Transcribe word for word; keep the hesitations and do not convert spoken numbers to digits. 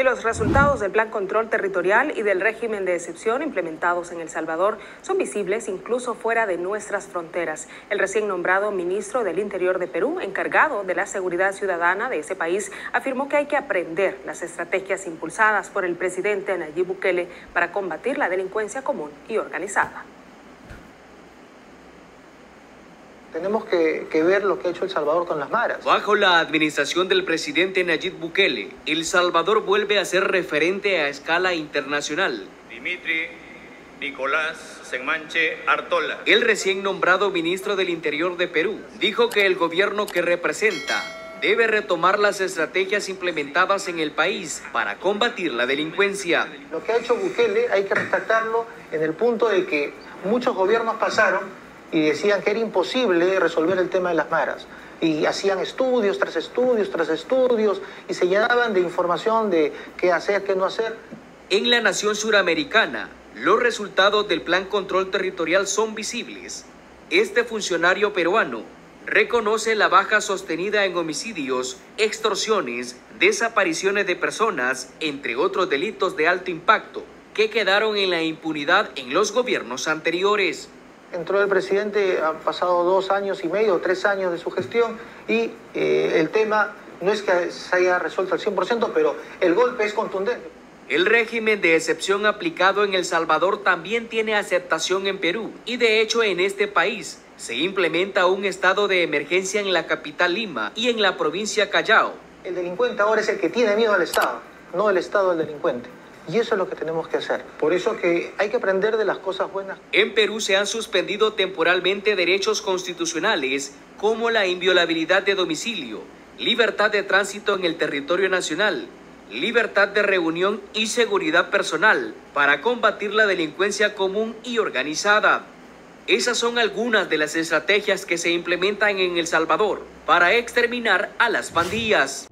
y los resultados del Plan Control Territorial y del régimen de excepción implementados en El Salvador son visibles incluso fuera de nuestras fronteras. El recién nombrado ministro del Interior de Perú, encargado de la seguridad ciudadana de ese país, afirmó que hay que aprender las estrategias impulsadas por el presidente Nayib Bukele para combatir la delincuencia común y organizada. Tenemos que, que ver lo que ha hecho El Salvador con las maras. Bajo la administración del presidente Nayib Bukele, El Salvador vuelve a ser referente a escala internacional. Dimitri Nicolás Senmanche Artola, el recién nombrado ministro del Interior de Perú, dijo que el gobierno que representa debe retomar las estrategias implementadas en el país para combatir la delincuencia. Lo que ha hecho Bukele hay que rescatarlo en el punto de que muchos gobiernos pasaron y decían que era imposible resolver el tema de las maras. Y hacían estudios tras estudios tras estudios y se llenaban de información de qué hacer, qué no hacer. En la nación suramericana, los resultados del Plan Control Territorial son visibles. Este funcionario peruano reconoce la baja sostenida en homicidios, extorsiones, desapariciones de personas, entre otros delitos de alto impacto que quedaron en la impunidad en los gobiernos anteriores. Entró el presidente, han pasado dos años y medio, tres años de su gestión y eh, el tema no es que se haya resuelto al cien por ciento, pero el golpe es contundente. El régimen de excepción aplicado en El Salvador también tiene aceptación en Perú y de hecho en este país se implementa un estado de emergencia en la capital Lima y en la provincia Callao. El delincuente ahora es el que tiene miedo al Estado, no el Estado del delincuente. Y eso es lo que tenemos que hacer. Por eso que hay que aprender de las cosas buenas. En Perú se han suspendido temporalmente derechos constitucionales como la inviolabilidad de domicilio, libertad de tránsito en el territorio nacional, libertad de reunión y seguridad personal para combatir la delincuencia común y organizada. Esas son algunas de las estrategias que se implementan en El Salvador para exterminar a las pandillas.